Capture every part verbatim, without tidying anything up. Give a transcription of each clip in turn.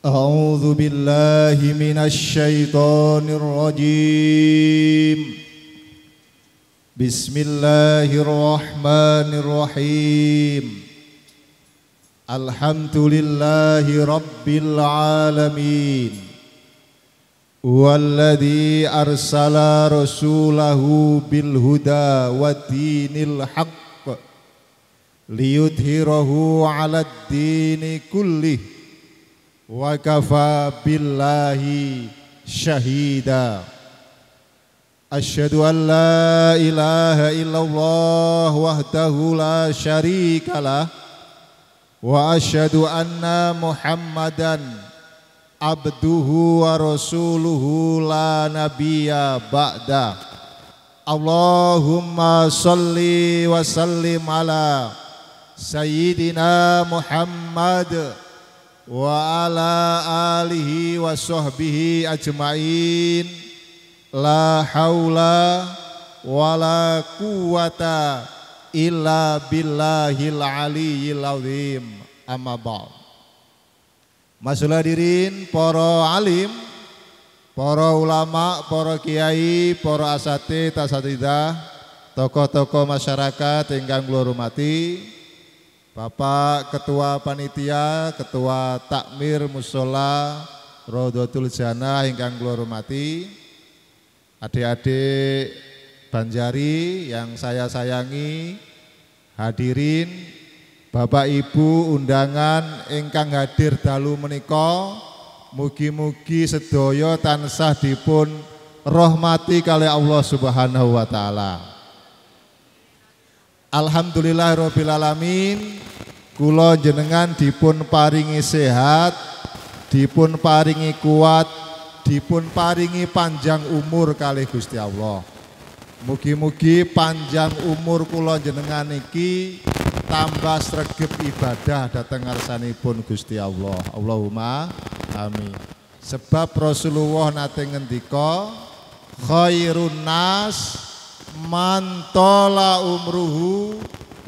A'udzu billahi minasy syaithanir rajim. Bismillahirrahmanirrahim. Alhamdulillahi Rabbil Alamin. Walladhi arsala rasulahu bilhuda wa dinil haqq liyudhirahu ala dini kullih wa kafa billahi syahida. Asyhadu an la ilaha illallah wahdahu la syarikalah wa asyhadu anna Muhammadan abduhu wa rasuluhu la nabiyya ba'da. Allahumma salli wa sallim ala sayyidina Muhammad wa ala alihi wa sahbihi ajma'in. La haula wa la quwwata illa billahil aliyil azim. Amma ba'd. Masul hadirin, para alim, para ulama, para kiai, para asatid, asatidah, tokoh-tokoh masyarakat ingkang kula hormati, Bapak Ketua Panitia, Ketua Takmir Mushola Roudhotul Jannah ingkang kula hormati, adik-adik Banjari yang saya sayangi, hadirin, Bapak Ibu undangan ingkang hadir dalu menika, mugi-mugi sedaya tansah dipun rahmati kalih Allah Subhanahu wa taala. Alhamdulillahirabbil alamin, kula jenengan dipun paringi sehat, dipun paringi kuat, dipun paringi panjang umur kalih Gusti Allah. Mugi-mugi panjang umur kula jenengan niki tambah sregep ibadah dhateng ngarsanipun Gusti Allah. Allahumma amin. Sebab Rasulullah nate ngendika, khairun nas man tola umruhu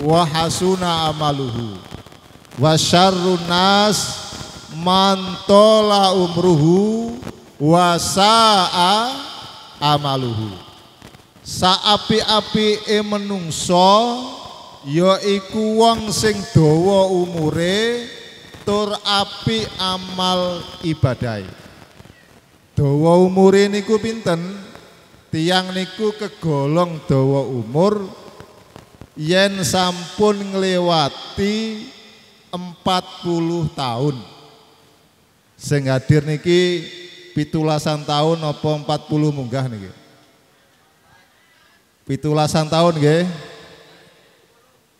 wa hasuna amaluhu, wa syarrun nas man tola umruhu wa sa'a amaluhu. Saapi-apike menungso ya iku wong sing dawa umure tur apik amal ibadahe. Dawa umure niku pinten? Tiyang niku kegolong dawa umur yen sampun ngliwati empat puluh tahun. Sing hadir niki pitulasan tahun apa empat puluh munggah niki? Pitulasan tahun nggih.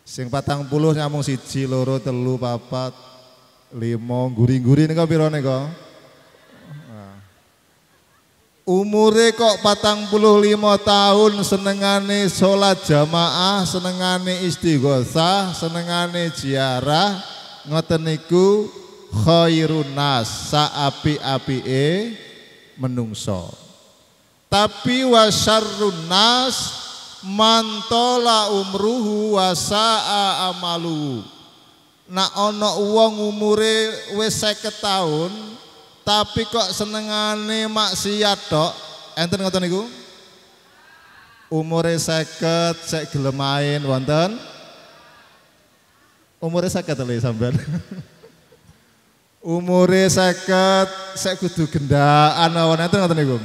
Sing patang puluh nyamung siji, loro, telu, papat, limo, guri-guri nika pira nika? Nah. Umure kok patang puluh limo tahun senengane sholat jamaah, senengane istighosah, senengane ziarah, ngoten niku khairun nas, saapi-apike menungso. Tapi wasyarrun nas mantola umruhu wasa'a amalu. Nak ono wong umure wis seket tahun tapi kok senengane maksiat tok, enten ngoten niku? Umure seket sek gelem main wonten? Umure seket lho sampean. Umure seket sek kudu gendaan awon, enten ngoten niku?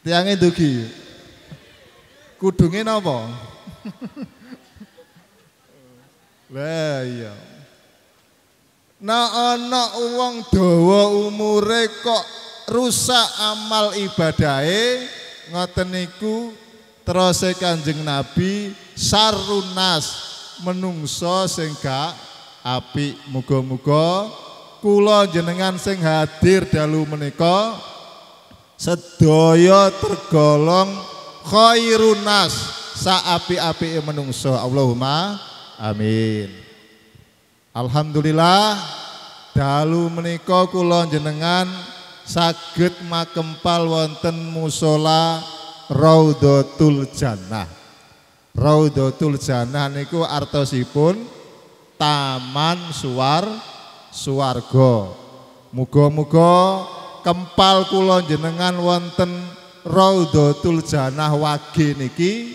Tiange dugi. Kudunge napa? Lah iya. Nah ana wong dawa umure kok rusak amal ibadahe, ngoten niku terose Kanjeng Nabi sarunas menungso sing gak apik. Muga-muga kula jenengan sing hadir dalu menika sedaya tergolong khairun nas, saapi-apike menungso. Allahumma amin. Alhamdulillah dalu menika kula jenengan saged makempal wonten musala Roudhotul Jannah. Roudhotul Jannah niku artosipun taman suar suwarga. Muga-muga kempal kula jenengan wonten Roudhotul Jannah wage niki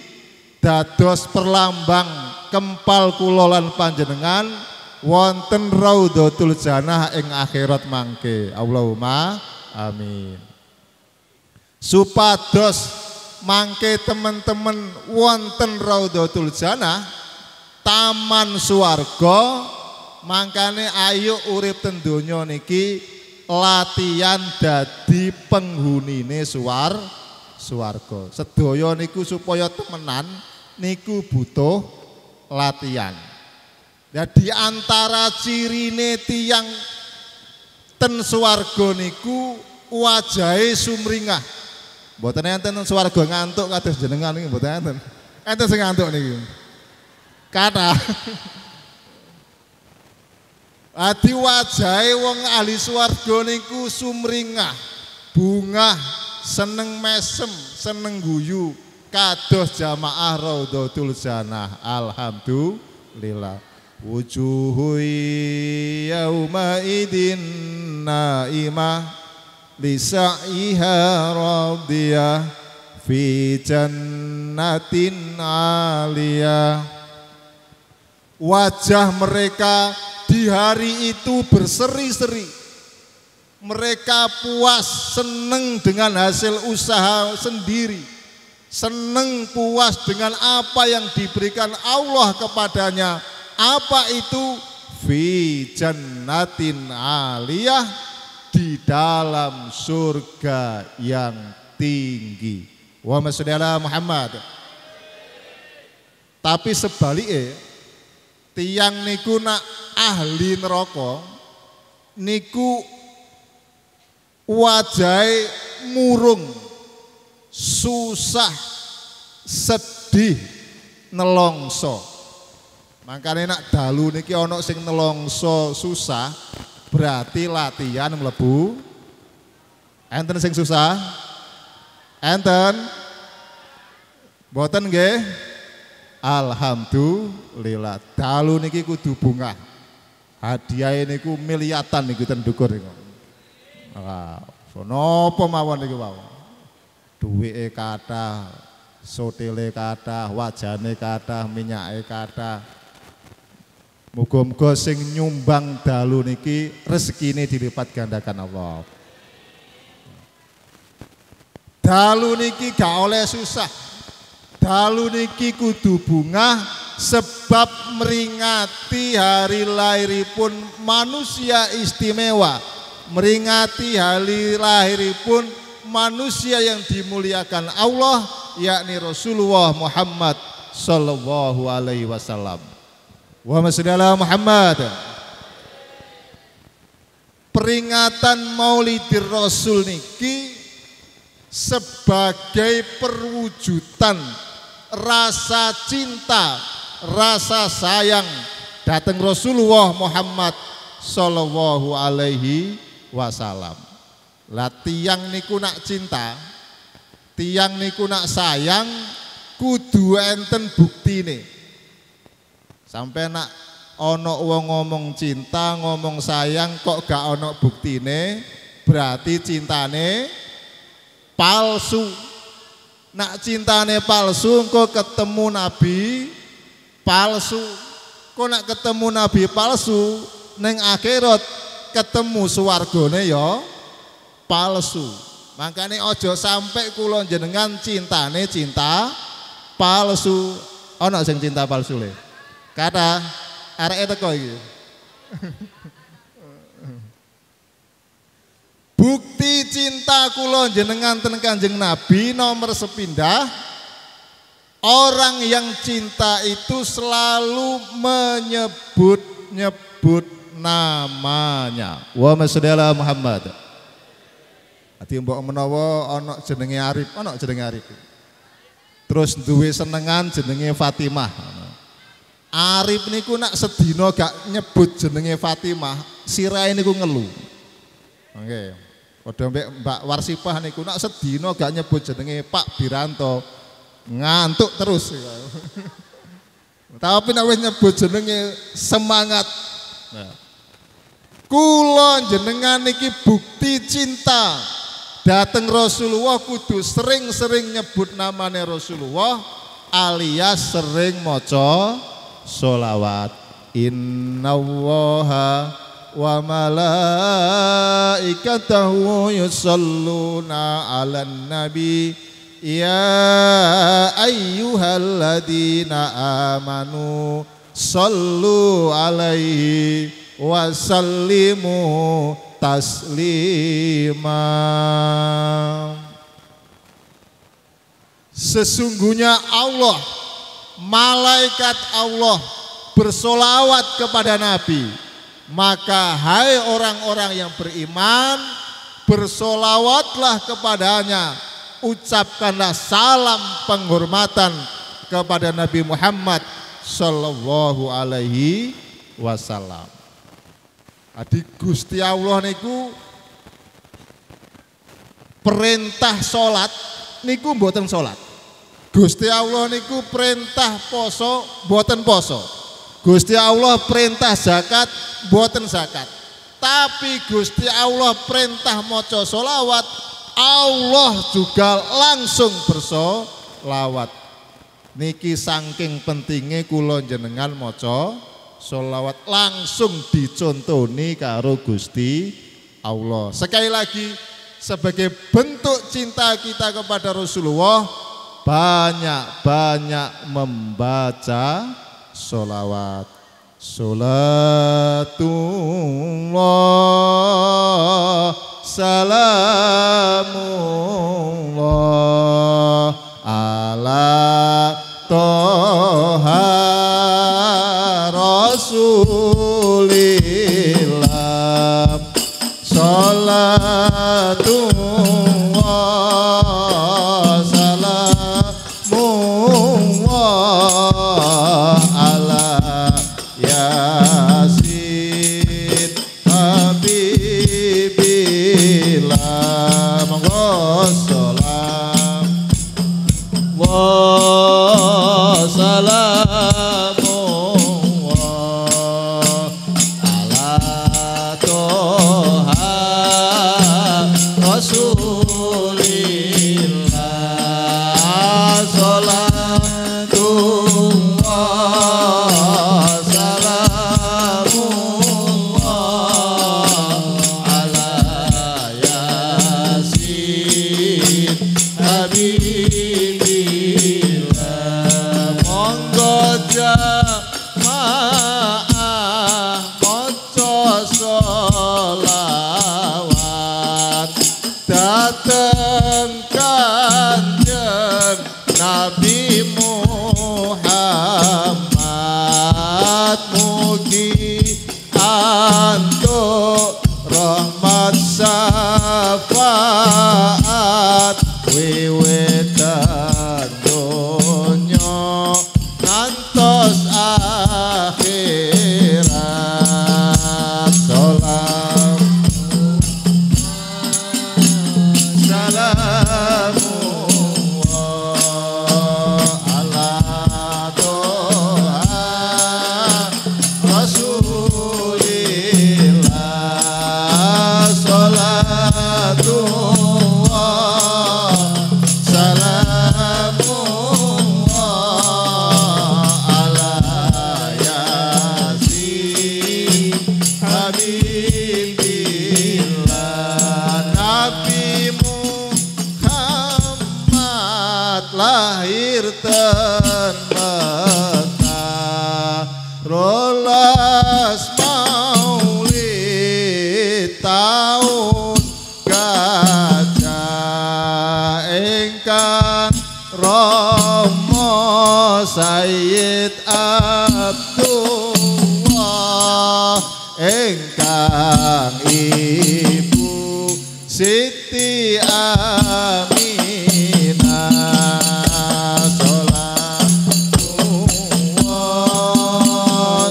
dados perlambang kempal kula lan panjenengan wonten Roudhotul Jannah ing akhirat mangke. Allahumma amin. Supados mangke teman-teman wonten Roudhotul Jannah taman suwarga, mangkane ayo urip ten donya niki latihan dadi penghunine suar suwarga. Sedaya niku supaya temenan niku butuh latihan. Ya diantara cirine tiyang ten suwarga niku wajahe sumringah. Mboten enten ten suwarga ngantuk kados jenengan niki mboten enten. Enten sing ngantuk niki. Kata ati wajahe wong ahli swarga niku sumringah, bungah, seneng mesem, seneng guyu kados jamaah Roudhotul Jannah. Alhamdulillah. Wujuhu yauma idin naimah li sa'iha radiyah fi jannatin 'aliyah. Wajah mereka di hari itu berseri-seri, mereka puas seneng dengan hasil usaha sendiri, seneng puas dengan apa yang diberikan Allah kepadanya. Apa itu? Fi jannatin 'aliyah, di dalam surga yang tinggi. Wa masya Muhammad. Tapi sebaliknya tiang niku nak ahli neraka niku wajahe murung, susah, sedih, nelongso. Makane nak dalu niki ana sing nelongso susah berarti latihan mlebu. Enten sing susah? Enten? Mboten nggih? Alhamdulillah. Dalu niki kudu bungah. Hadiah niku miliatan niku ten dhukur niku. Wah, napa mawon niku wau. Duwike kathah, sotile kathah, wajane kathah, minyake kathah. Muga-muga sing nyumbang dalu niki rezekine dilipat gandakan Allah. Dalu niki gak oleh susah. Dalu niki kudu bungah sebab meringati hari lahiripun manusia istimewa, meringati hari lahiripun manusia yang dimuliakan Allah, yakni Rasulullah Muhammad sallallahu alaihi wasallam. Wa masya Muhammad. Peringatan Maulidir Rasul niki sebagai perwujudan rasa cinta, rasa sayang datang Rasulullah Muhammad sallallahu alaihi wasallam. Lah tiyang niku nak cinta, tiyang niku nak sayang, kudu enten buktine. Sampai nak ana wong ngomong cinta, ngomong sayang kok gak ana buktine, berarti cintane palsu. Nak cintane palsu, kok ketemu Nabi palsu. Kok nak ketemu Nabi palsu, neng akhirat ketemu suwargane ya palsu. Makanya ojo sampai kula jenengan cintane cinta palsu. Ono sing cinta palsu le. Kata areke teko iki. Bukti cinta kula jenengan ten Kanjeng Nabi nomor sepindah, orang yang cinta itu selalu menyebut-nyebut namanya. Wa masyaallah Muhammad. Ati mbok menawa ana jenenge Arif, ana jenenge Arif. Terus duwe senengan jenenge Fatimah. Arif niku nak sedina gak nyebut jenenge Fatimah, sirahe niku ngelu. Nggih. Padha mbek Mbak Warsipah niku nak sedina gak nyebut jenenge Pak Biranto, ngantuk terus. Tapi nek wis nyebut jenenge semangat. Nah. Kula jenengan niki bukti cinta. Dateng Rasulullah kudu sering-sering nyebut namane Rasulullah alias sering maca sholawat. Innallaha wa malaikatahu yusholluna 'alan nabi. Ya ayyuhalladzina amanu sallu alaihi wa sallimu taslima. Sesungguhnya Allah, malaikat Allah bersolawat kepada Nabi. Maka hai orang-orang yang beriman, bersolawatlah kepadanya. Ucapkanlah salam penghormatan kepada Nabi Muhammad sallallahu alaihi wasallam. Adi Gusti Allah niku perintah salat niku mboten salat. Gusti Allah niku perintah poso mboten poso. Gusti Allah perintah zakat mboten zakat. Tapi Gusti Allah perintah maca sholawat, Allah juga langsung bersolawat. Niki saking pentingnya kula jenengan maca solawat langsung dicontoni karo Gusti Allah. Sekali lagi sebagai bentuk cinta kita kepada Rasulullah, banyak-banyak membaca solawat. Salatullah salamullah ala toha rasulillah salatullah salamullah ala yasin Sayyid Abdullah, eh Ibu Siti Aminah, sholawatullah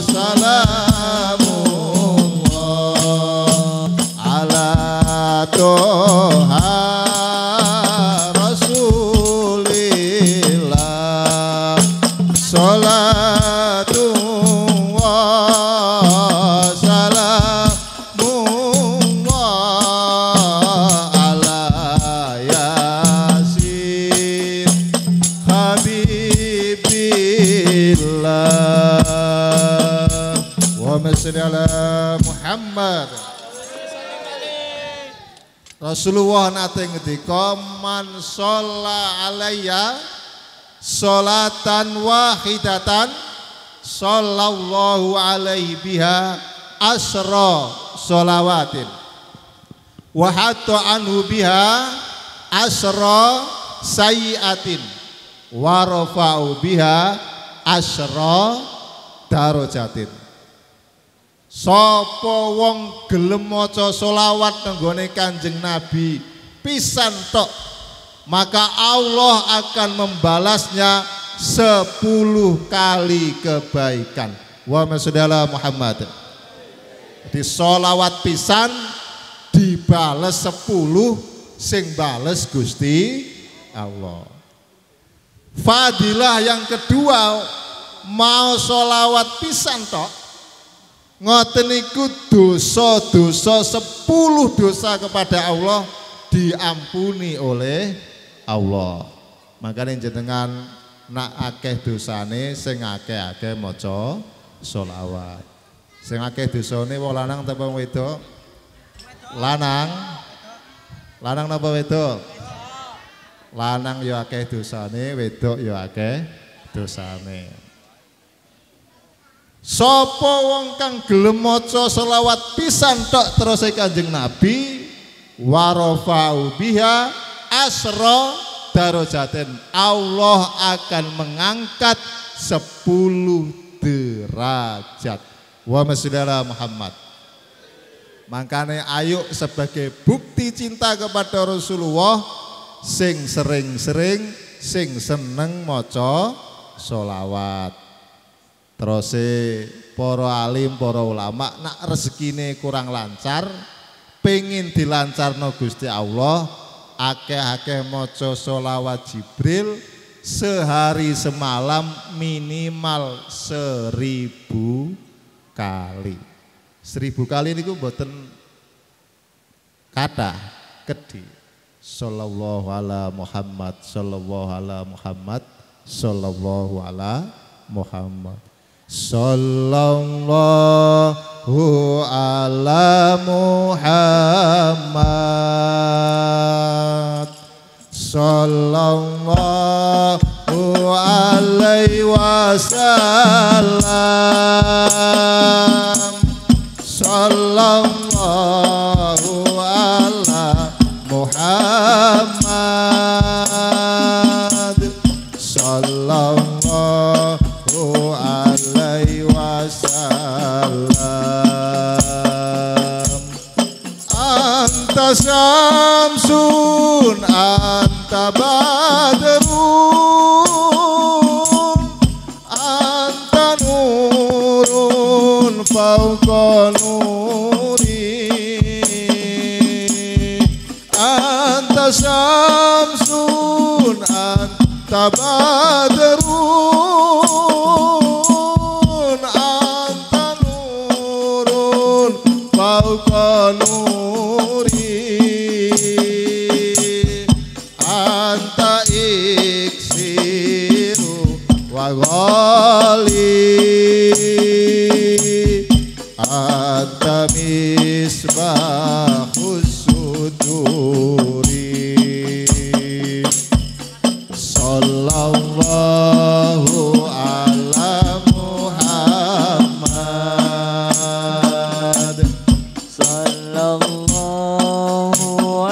salamullah ala toha Rasulillah, sholatullah ala Muhammad. Rasulullah nate ngendika, man sholla alayya sholatan wahidatan shallallahu alaihi biha asra sholawatin wa hatta anhu biha asra sayiatin wa rafa'u biha asra darajatin. Sopo wong gelem maca sholawat nenggone Kanjeng Nabi pisan tok, maka Allah akan membalasnya sepuluh kali kebaikan. Wa masyadallah Muhammad. Di sholawat pisan dibales sepuluh, sing bales Gusti Allah. Fadilah yang kedua, mau sholawat pisan tok ngoten niku dosa-dosa sepuluh dosa kepada Allah diampuni oleh Allah. Makanya jenengan nak akeh dosane sing akeh-akeh maca sholawat. Sing akeh dosane wong lanang ta wong wedok? Lanang. Lanang napa wedok? Lanang ya akeh dosane, wedok ya akeh dosane. Sopo wong kang gelem maca sholawat pisan tok terus Kanjeng Nabi, warofa'u biha asra darajatin, Allah akan mengangkat sepuluh derajat. Wa masyaallah Muhammad. Makanya ayo sebagai bukti cinta kepada Rasulullah sing sering-sering sing seneng maca sholawat. Terus para alim, para ulama, nak rezekine kurang lancar, pengin dilancarno Gusti Allah, akeh-akeh maca sholawat Jibril, sehari semalam minimal seribu kali. Seribu kali niku mboten kathah kedhi. Shallallahu ala Muhammad, shallallahu ala Muhammad, shallallahu ala Muhammad. Sallallahu ala Muhammad, sallallahu alaihi wasallam, sallallahu ala Muhammad, sallallahu alaihi wasallam. Anta syamsun, anta badrun, anta nurun fauqa nuri. Anta syamsun, anta badrun, fauqa nuri. Anta iksiru wa ghali, anta misbahus suduri. Sallallahu ala Muhammad, sallallahu ala Muhammad,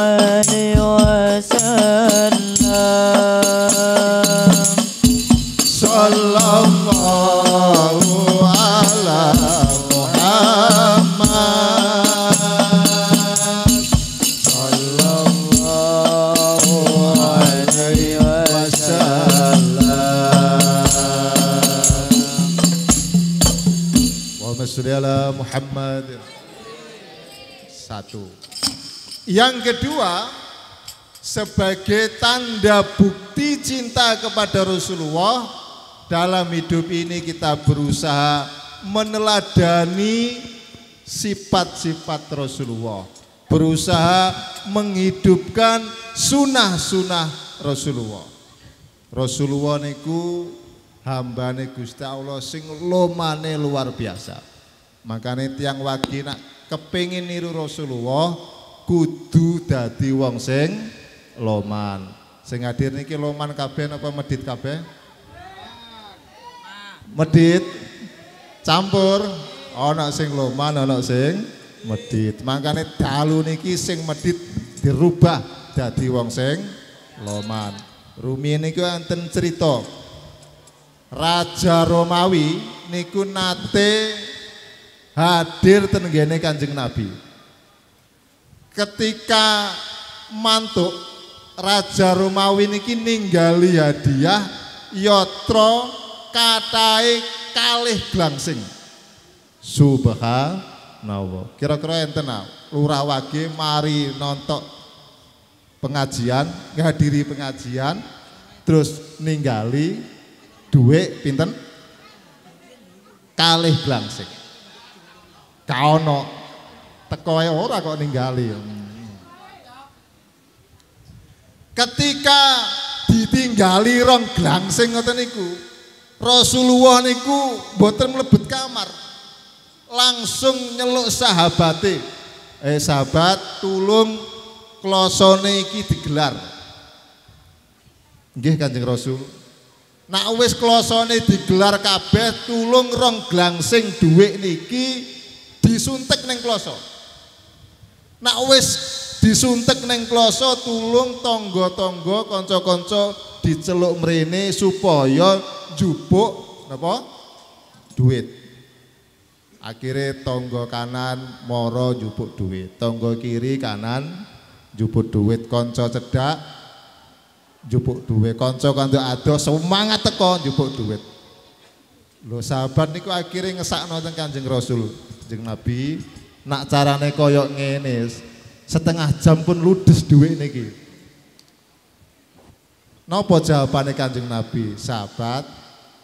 Muhammad. Satu. Yang kedua, sebagai tanda bukti cinta kepada Rasulullah, dalam hidup ini kita berusaha meneladani sifat-sifat Rasulullah, berusaha menghidupkan sunah-sunah Rasulullah. Rasulullah niku hambane Gusti Allah sing lomane luar biasa. Makanya tiang wagi nak kepingin niru Rasulullah kudu dadi wong sing loman. Sing hadir niki loman kabeh apa medit kabeh? Medit campur, ana sing loman ana sing medit. Makane dalu niki sing medit dirubah dadi wong sing loman. Rumiyin niku enten cerita. Raja Romawi niku nate hadir ten nggene Kanjeng Nabi. Ketika mantuk, Raja Romawi niki ninggali hadiah yatra kathahé kalih glangsing. Subhanallah. Kira-kira enten lurah wage mari nontok pengajian, ngadiri pengajian, terus ninggali dhuwit pinten? Kalih glangsing. Kaono teko ora kok ninggali. Ketika ditinggali rong glangsing ngoten niku, Rasulullah niku mboten mlebet kamar. Langsung nyeluk sahabate. Eh sahabat, tulung klosone iki digelar. Nggih Kanjeng Rasul. Nek wis klosone digelar kabeh, tulung rong glangsing dhuwit niki disuntik ning kloso. Nak wis disuntik neng kloso, tulung tonggo-tonggo konco-konco diceluk mrene supaya njupuk napa duit. Akhirnya tonggo kanan moro njupuk duit, tonggo kiri kanan njupuk duit, konco cedak njupuk duit, konco kanca adoh semangat teko njupuk duit. Lho sahabat niku akhire ngesakno teng Kanjeng Rasul, Kanjeng Nabi. Nak carane koyok ngene, setengah jam pun ludes dhuwit niki. Napa jawabane Kanjeng Nabi? Sahabat,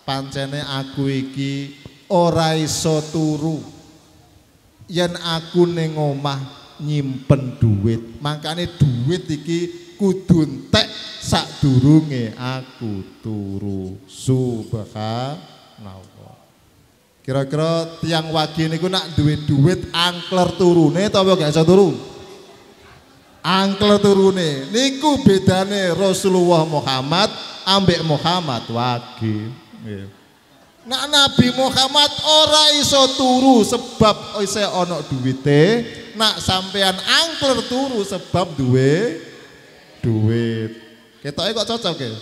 pancene aku iki ora iso turu yen aku ning omah nyimpen dhuwit. Mangkane dhuwit iki kudu entek sadurunge aku turu. Subhanallah. Kira-kira tiang wagi niku nak duit-duit angkler turune atau gak iso turu? Angkler turune. Niku bedane Rasulullah Muhammad ambek Muhammad wagi. Yeah. Nak Nabi Muhammad ora iso turu sebab isih ana duwite, nak sampean angkler turu sebab duwe duit. Ketoke kok cocok ya?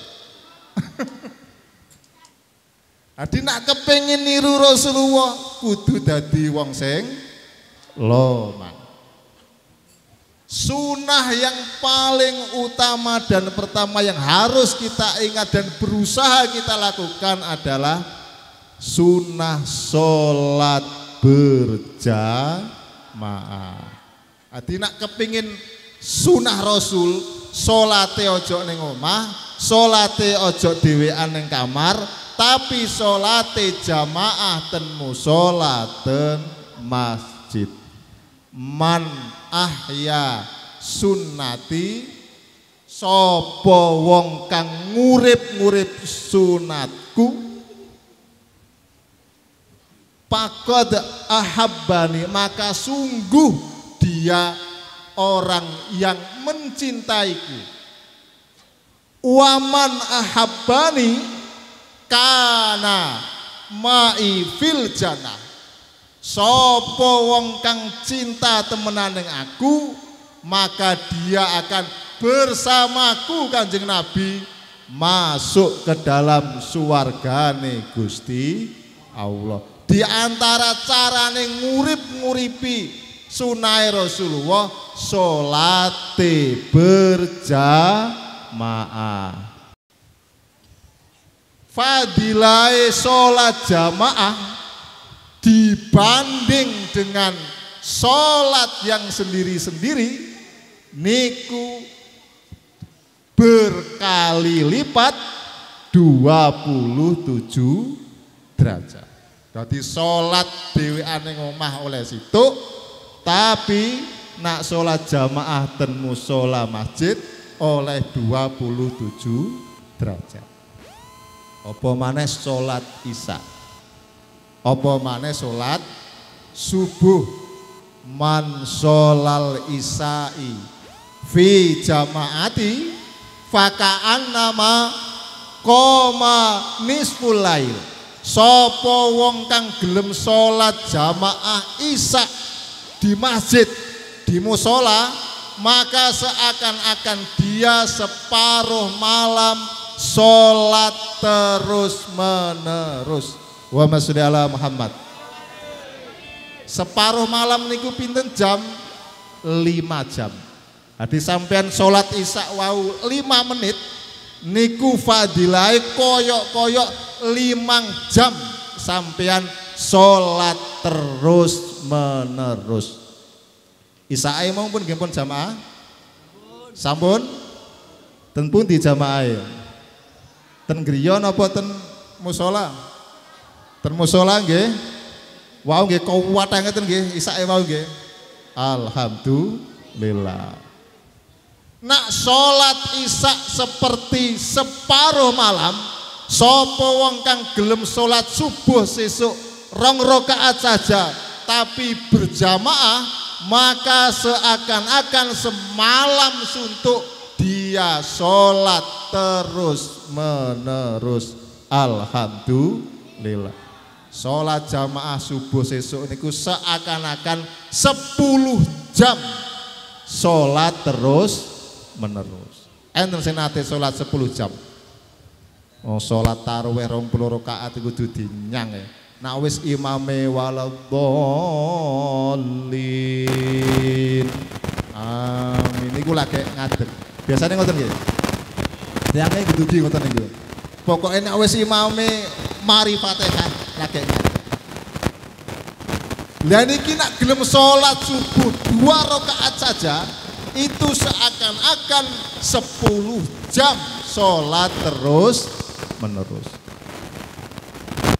Adi nak kepengin niru Rasulullah kudu dadi wong sing loman. Sunah yang paling utama dan pertama yang harus kita ingat dan berusaha kita lakukan adalah sunah sholat berjamaah. Adi nak kepingin sunah Rasul, sholate ojo ning omah, sholate ojo dhewean ning kamar, tapi sholate jamaah ten mushola ten masjid. Man ahya sunnati, sapa wong kang ngurip-ngurip sunatku, faqad ahabbani, maka sungguh dia orang yang mencintaiku. Waman ahabbani kana mai fil jannah, sapa wong kang cinta temenan ning aku, maka dia akan bersamaku Kanjeng Nabi masuk ke dalam suwargane Gusti Allah. Di antara carane ngurip-nguripi sunai Rasulullah, sholate berjamaah. Fadilae sholat jamaah dibanding dengan sholat yang sendiri-sendiri niku berkali lipat dua puluh tujuh derajat. Jadi sholat dhewean ning omah oleh situ, tapi nak sholat jamaah ten musola masjid oleh dua puluh tujuh derajat. Apa maneh sholat isya, apa maneh sholat subuh. Man sholal isai fi jamaati fakaan nama koma nisful lail. Sopo wong kang gelem sholat jamaah isya di masjid, di musola, maka seakan-akan dia separuh malam sholat terus menerus. Wa mashallah Muhammad. Separuh malam niku pinten jam? lima jam. Jadi sampean sholat isya wau lima menit niku fadilai koyok-koyok limang jam sampean sholat terus menerus. Isya mau pun gempon jamaah? Sampun? Ten pun di jamaah? Ten griya napa ten musola? Ten musola nggih? Wow, nggih kuwat ngeten nggih, isake wau nggih. Alhamdulillah. Nak sholat isya seperti separuh malam, sapa wong kang gelem sholat subuh sesuk rong rakaat saja, tapi berjamaah, maka seakan-akan semalam suntuk dia sholat terus menerus. Alhamdulillah. Sholat jamaah subuh sesuk niku seakan-akan sepuluh jam sholat terus menerus. Enten sing nate sholat sepuluh jam. Oh, sholat tarawih rong puluh rakaat iku kudu dinyang ya. Nak wis imame waladhdallin. Amin. Niku lagi ngadeg. Biasane ngoten nggih. Diange kudu di ngoten niku. Pokoke nek wis imame mari Fatihah. Lagenya. Dan ini nak gelem sholat subuh dua rakaat saja itu seakan-akan sepuluh jam sholat terus menerus.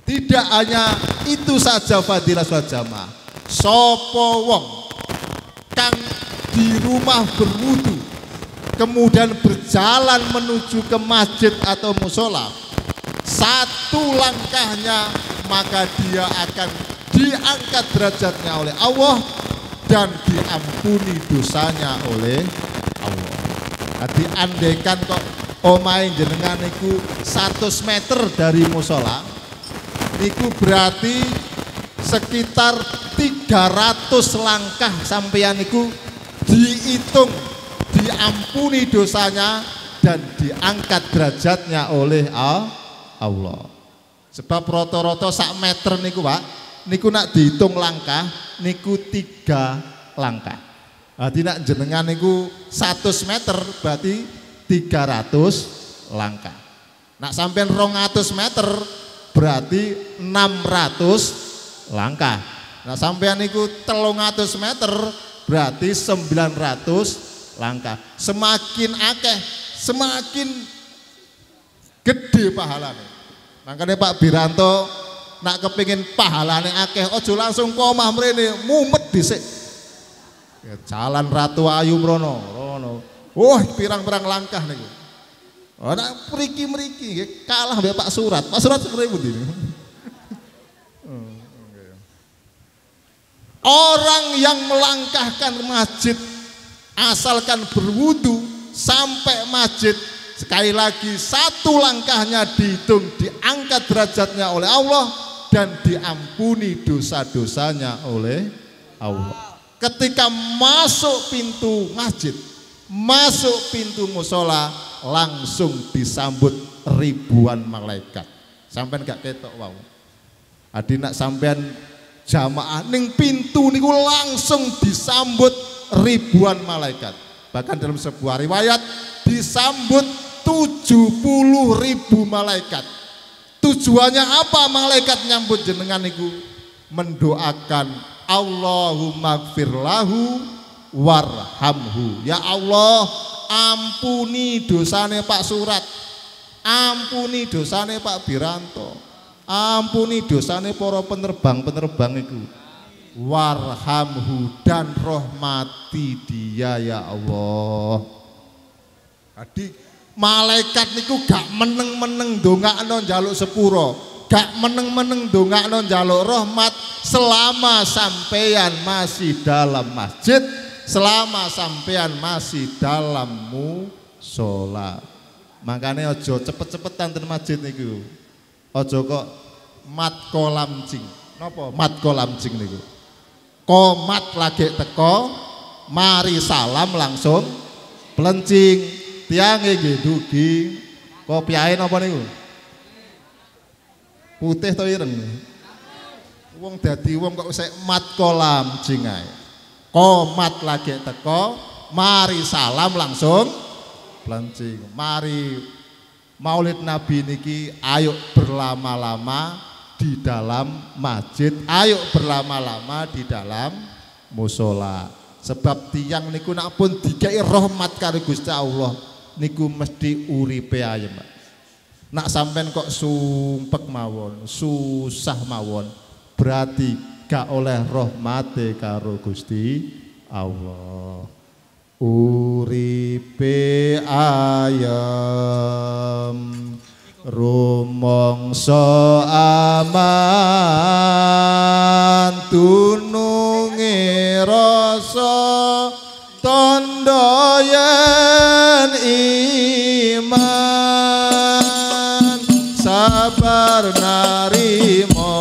Tidak hanya itu saja fadilah sholat jamaah. Sopo wong kang di rumah berwudu kemudian berjalan menuju ke masjid atau musola, satu langkahnya maka dia akan diangkat derajatnya oleh Allah dan diampuni dosanya oleh Allah. Jadi andekan kok omahe jenengan niku seratus meter dari musola, niku berarti sekitar tiga ratus langkah sampeyan niku dihitung diampuni dosanya dan diangkat derajatnya oleh Allah. Sebab roto-roto sak meter niku pak, niku nak dihitung langkah, niku tiga langkah. Berarti nak jenengan niku seratus meter, berarti tiga ratus langkah. Nak sampean rong atus meter, berarti enam ratus langkah. Nak sampean niku telung atus meter, berarti sembilan ratus langkah. Semakin akeh, semakin gede pahalanya. Makanya Pak Biranto nak kepingin pahalane akeh, ojo langsung ke omah mrene, mumet dhisik. Jalan Ratu Ayu mrono, rono. Wah, oh, pirang-pirang langkah niku. Ora oh, mriki-mriki nggih kalah mbek Pak Surat. Pak Surat sepuluh ribu niku. Orang yang melangkahkan masjid asalkan berwudu sampai masjid, sekali lagi satu langkahnya dihitung diangkat derajatnya oleh Allah dan diampuni dosa-dosanya oleh Allah. Ketika masuk pintu masjid, masuk pintu musola, langsung disambut ribuan malaikat. Sampean gak ketok wau. Adi nak sampean jamaah ning pintu niku langsung disambut ribuan malaikat. Bahkan dalam sebuah riwayat disambut tujuh puluh ribu malaikat. Tujuannya apa malaikat nyambut jenengan niku? mendoakan Allahummaghfirlahu warhamhu. Ya Allah, ampuni dosane Pak Surat, ampuni dosane Pak Biranto, ampuni dosane para penerbang-penerbang itu. Warhamhu, dan rahmati dia ya Allah. Adik, malaikat niku gak meneng-meneng ndongakno njaluk sepuro, gak meneng-meneng ndongakno njaluk rahmat, selama sampeyan masih dalam masjid, selama sampeyan masih dalam musola. Makanya ojo cepet-cepetan ten masjid niku. Ojo kok mat kolamcing. Napa mat kolamcing niku? Komat lagi teko, mari salam langsung pelencing. Tiang nggih dugi kopiahe napa niku? Putih to ireng? Wong dadi wong kok sik mat kolamcing ae. Komat lagi teko, mari salam langsung pelencing. Mari Maulid Nabi niki ayo berlama-lama di dalam masjid, ayo berlama-lama di dalam musola. Sebab tiang niku nak pun dikai rahmat karo Gusti Allah niku mesti uripe ayem. Nak sampean kok sumpek mawon, susah mawon, berarti gak oleh rahmate karo Gusti Allah. Uripe ayem rumangsa aman, tununge rasa tandha yen iman, sabar narima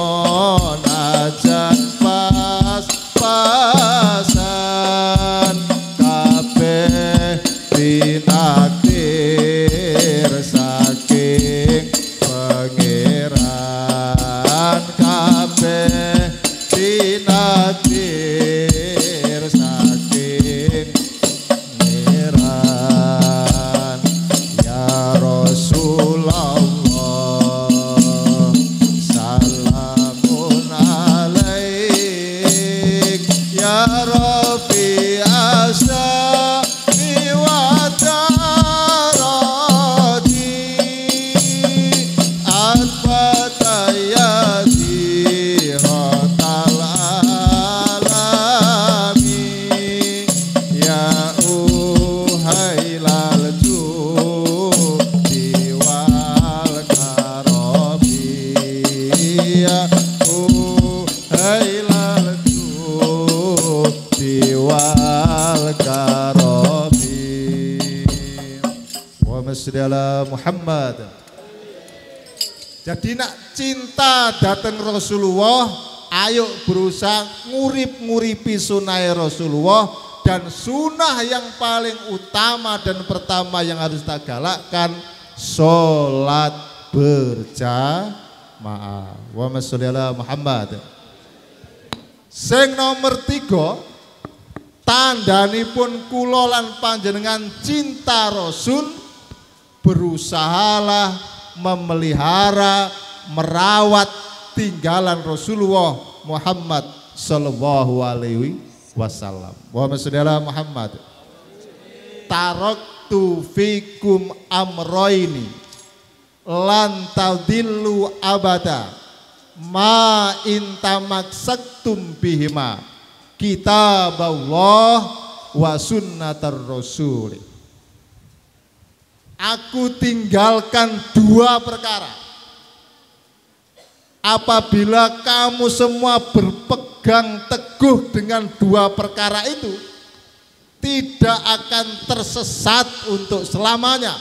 najan pas-pasan, kabeh dinakdir saking Pangeran, kabeh dinakdir saking Pangeran. Ya Rasulullah, salamun alaik, ya Rabbi asa Muhammad. Jadi nak cinta datang Rasulullah, ayo berusaha ngurip-nguripi sunnah Rasulullah, dan sunnah yang paling utama dan pertama yang harus kita galakkan sholat berjamaah. Wa masallallahu Muhammad. Sing nomor tiga, tandani pun kulolan panjenengan cinta Rasul, berusahalah memelihara, merawat tinggalan Rasulullah Muhammad sallallahu alaihi wasallam. Wa masallallahu Muhammad. Taraktu fikum amroini lan tadillu abada ma intamaksaktum bihima kitaballah wa sunnatar rasul. Aku tinggalkan dua perkara. Apabila kamu semua berpegang teguh dengan dua perkara itu, tidak akan tersesat untuk selamanya.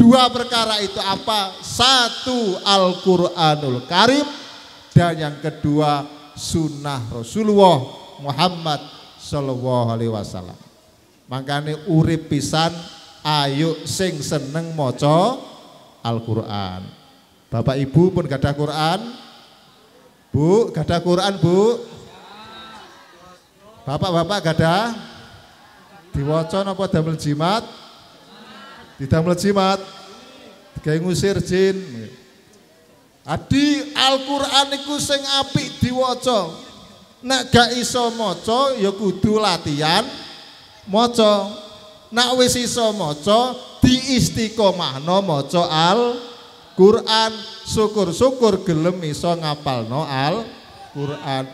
Dua perkara itu apa? Satu, Al-Qur'anul Karim, dan yang kedua sunnah Rasulullah Muhammad sallallahu alaihi wasallam. Makanya urip pisan ayo sing seneng maca Al-Qur'an. Bapak Ibu pun gadah Qur'an? Bu, gadah Qur'an, Bu? Bapak-bapak gadah? Diwaca napa damel jimat? Didamel jimat. Digawe ngusir jin. Adi Al-Qur'an iku sing apik diwaca. Nek gak iso maca ya kudu latihan maca. Nek wis iso maca diistiqomahno maca Al-Qur'an. Syukur-syukur gelem iso ngapalno Al-Qur'an.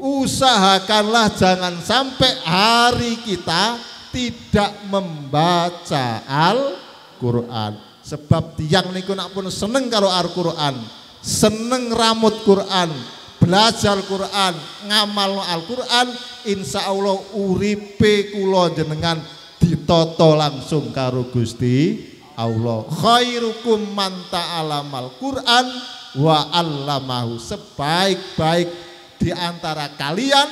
Usahakanlah jangan sampai hari kita tidak membaca Al-Qur'an. Sebab tiang niku nak pun seneng karo Al-Qur'an, seneng ramut Qur'an, belajar Qur'an, ngamalno Al-Qur'an, insyaallah uripe kula jenengan ditata langsung karo Gusti Allah. Khairukum man ta'alamal Qur'an wa 'allamahu. Sebaik-baik di antara kalian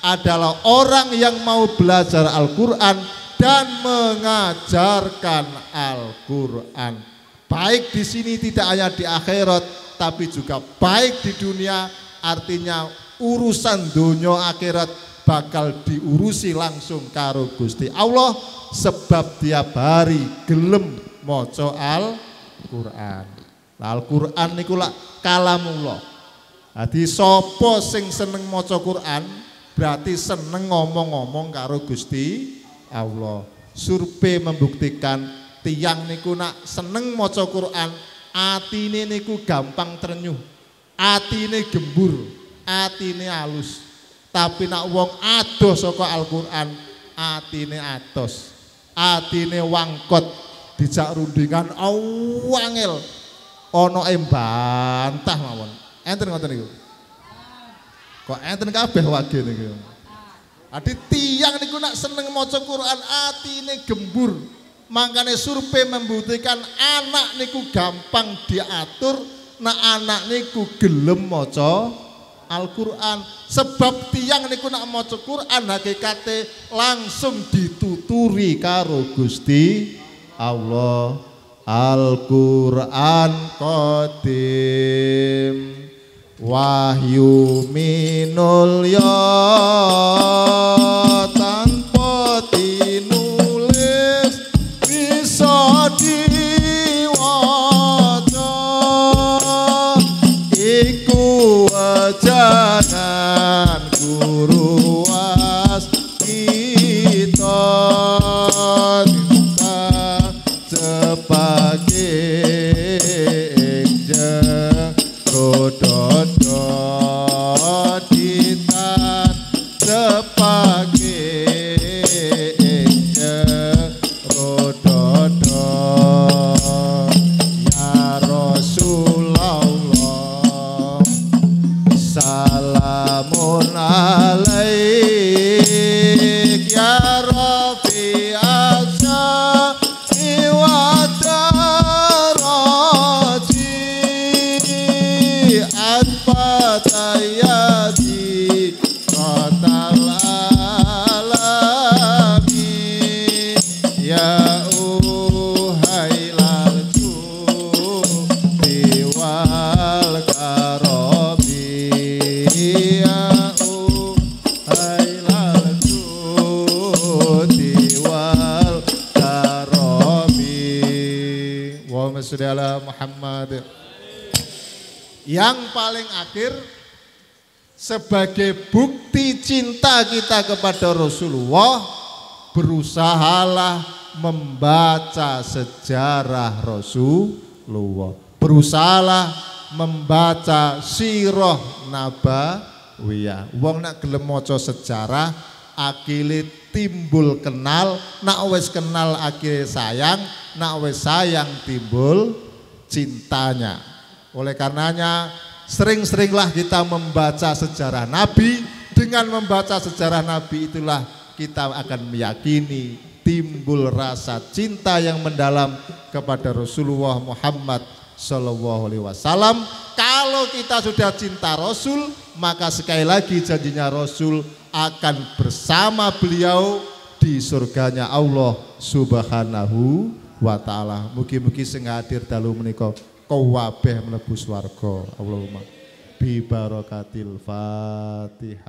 adalah orang yang mau belajar Al-Qur'an dan mengajarkan Al-Qur'an. Baik di sini tidak hanya di akhirat, tapi juga baik di dunia. Artinya urusan dunia akhirat bakal diurusi langsung karo Gusti Allah, sebab tiap hari gelem maca Al-Qur'an. Al-Qur'an niku lak kalamullah. Jadi sopo sing seneng maca Qur'an berarti seneng ngomong-ngomong karo Gusti Allah. Survei membuktikan tiang niku nak seneng maca Qur'an, atine niku gampang ternyuh, atine gembur, atine halus. Tapi nak wong adoh saka Al-Qur'an, atine atos, atine wangkot, dijak rundingan awangil, ono embantah mawon. Enten ngoten niku. Kok enten kabeh wage niku. Adi tiang niku nak seneng maca Qur'an atine gembur. Makanya survei membuktikan anak niku gampang diatur, nah anak niku gelem maca Al-Qur'an. Sebab tiang niku nak maca Qur'an hakikate langsung dituturi karo Gusti Allah. Al-Qur'an Qadim wahyu minul ya tanpa tinulis bisa diwaca iku wajanan guru as kita kita sepake Muhammad. Yang paling akhir, sebagai bukti cinta kita kepada Rasulullah, berusahalah membaca sejarah Rasulullah, berusahalah membaca sirah nabawiyah. Wong nak gelem maca sejarah akile timbul kenal, nak wis kenal akile sayang, nak wis sayang timbul cintanya. Oleh karenanya sering-seringlah kita membaca sejarah Nabi. Dengan membaca sejarah Nabi itulah kita akan meyakini timbul rasa cinta yang mendalam kepada Rasulullah Muhammad Shallallahu Alaihi Wasallam. Kalau kita sudah cinta Rasul, maka sekali lagi janjinya Rasul akan bersama beliau di surganya Allah Subhanahu wa ta'ala. Mugi-mugi sing hadir dalu menika kabeh mlebu swarga. Allahumma bi barakatil Fatihah.